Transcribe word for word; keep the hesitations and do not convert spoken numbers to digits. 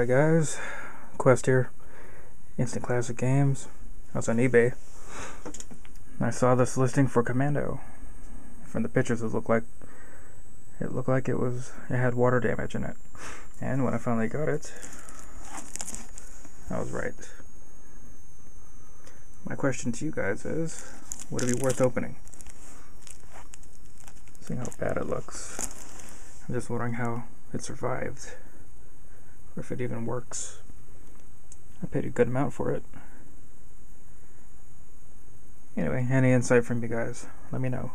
Alright guys, Quest here, Instant Classic Games. I was on eBay. I saw this listing for Commando. From the pictures, it looked like it looked like it was it had water damage in it. And when I finally got it, I was right. My question to you guys is, would it be worth opening? Seeing how bad it looks, I'm just wondering how it survived, or if it even works. I paid a good amount for it. Anyway, any insight from you guys, let me know.